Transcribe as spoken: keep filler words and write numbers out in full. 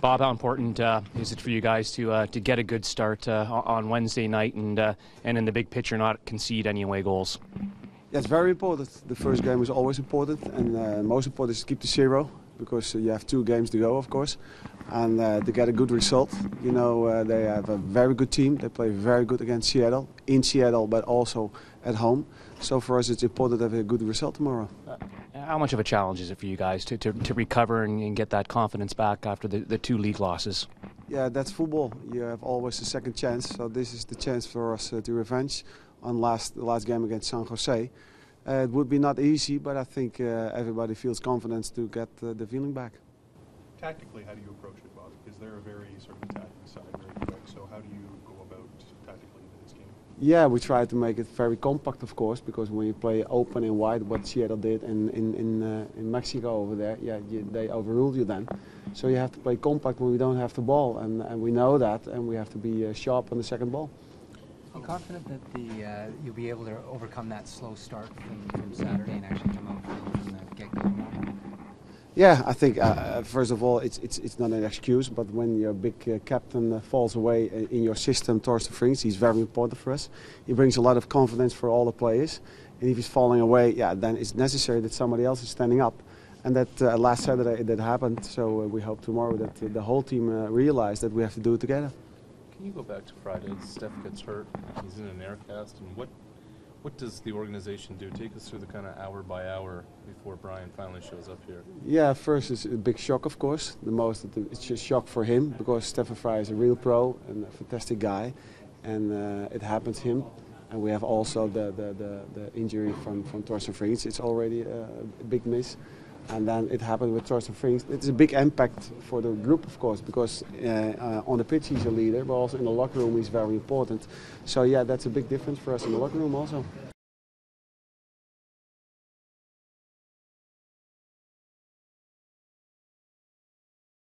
Bob, how important uh, is it for you guys to uh, to get a good start uh, on Wednesday night and uh, and in the big picture not concede any away goals? Yeah, it's very important. The first game is always important, and uh, most important is to keep the zero, because you have two games to go, of course, and uh, to get a good result. You know, uh, they have a very good team. They play very good against Seattle, in Seattle, but also at home. So for us, it's important to have a good result tomorrow. Uh, how much of a challenge is it for you guys to, to, to recover and, and get that confidence back after the, the two league losses? Yeah, that's football. You have always a second chance, so this is the chance for us uh, to revenge on last, the last game against San Jose. Uh, it would be not easy, but I think uh, everybody feels confidence to get uh, the feeling back. Tactically, how do you approach it, Bob? Because they're a very sort of attacking side very quick, so how do you go about tactically in this game? Yeah, we try to make it very compact, of course, because when you play open and wide, what Seattle did in, in, in, uh, in Mexico over there, yeah, you, they overruled you then. So you have to play compact when we don't have the ball, and, and we know that, and we have to be uh, sharp on the second ball. I'm confident that the uh, you'll be able to overcome that slow start from, from Saturday and actually come out and uh, get going. Yeah, I think uh, first of all, it's it's it's not an excuse, but when your big uh, captain uh, falls away in your system, Torsten Frings, he's very important for us. He brings a lot of confidence for all the players, and if he's falling away, yeah, then it's necessary that somebody else is standing up, and that uh, last Saturday that happened. So uh, we hope tomorrow that uh, the whole team uh, realizes that we have to do it together. Can you go back to Friday? Steph gets hurt. He's in an air cast. And what what does the organization do? Take us through the kind of hour by hour before Brian finally shows up here. Yeah, first it's a big shock, of course. The most it's a shock for him because Stefan Frei is a real pro and a fantastic guy, and uh, it happened to him. And we have also the the, the, the injury from from Torsten Frings. It's already a big miss. And then it happened with Torsten Frings. It's a big impact for the group, of course, because uh, uh, on the pitch he's a leader, but also in the locker room he's very important. So yeah, that's a big difference for us in the locker room also.